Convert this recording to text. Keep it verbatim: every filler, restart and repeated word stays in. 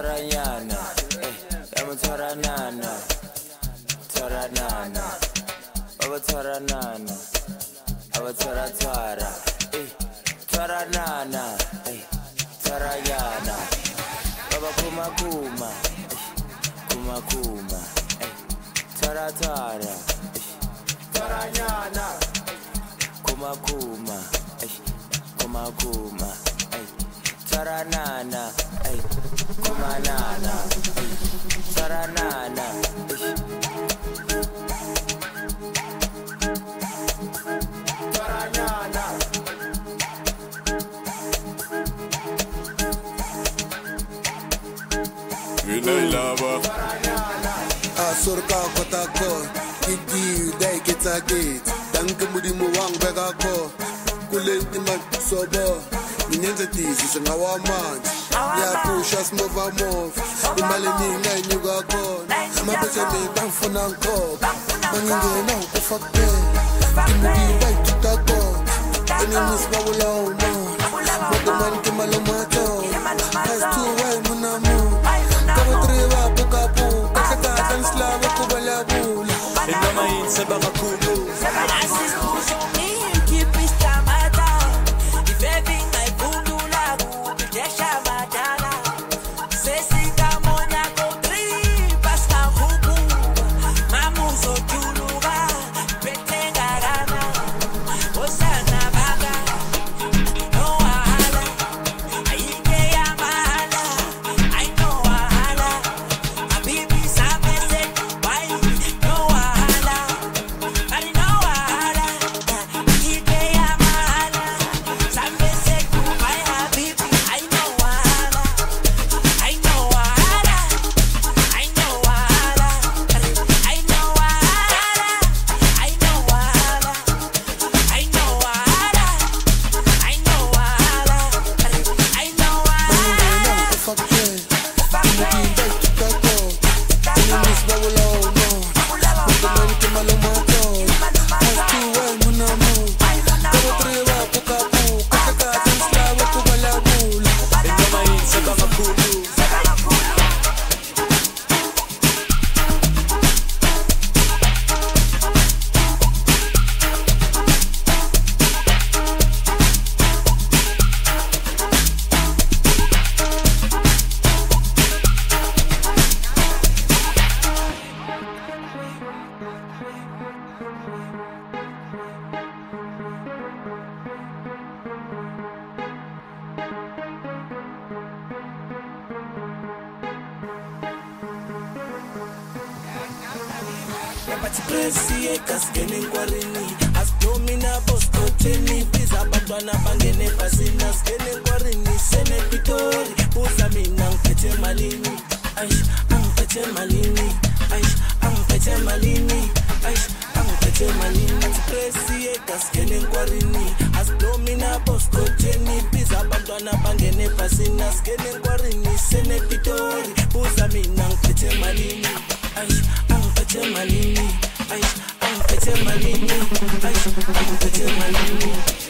Taranana, I'm a Taranana, Taranana, I'm a Taranana, I'm a Taratara, Taranana, Tarayana, Baba Kuma Kuma, Kuma Kuma, Taratara, Taranana, Kuma Kuma, Kuma Kuma, Taranana, Kuma Nana, Taranana. Asurka kota ko, kiti day kita gate. Danke muri muwang bega ko, kule iman sobo. Minyenze tizi shenga waman, ya push us move a move. Imali ni ngai nyuga ko, ma bese ni bangfuna ko. Manginge na kufakbe, muri day kita ko. Enemies bawula uno, madumani kumalomato. Has two way munamu, kabutriwa bukabu. Slava kubala bula, inama inse baga kumu. Asis kuzoni kipista mata, ifevi ngai kundula kudesha madala. Sesi kamona kondri basta huku, mamuzo tuluba betenga rana. Osana baga, no wahala, aike ya mahala, aiko wahala, abibi sabi. Presi ekasgeni kwarini asdomina bostoteni biza abantwana bangene basina asgeni kwarini sene pitori buza mina ngiphethe malini ayi angiphethe malini ayi angiphethe malini ayi angiphethe malini presi ekasgeni kwarini asdomina bostoteni biza abantwana bangene basina asgeni kwarini sene pitori buza mina ngiphethe malini ayi angiphethe malini. I, I'm petting my lady. I, I'm petting my lady.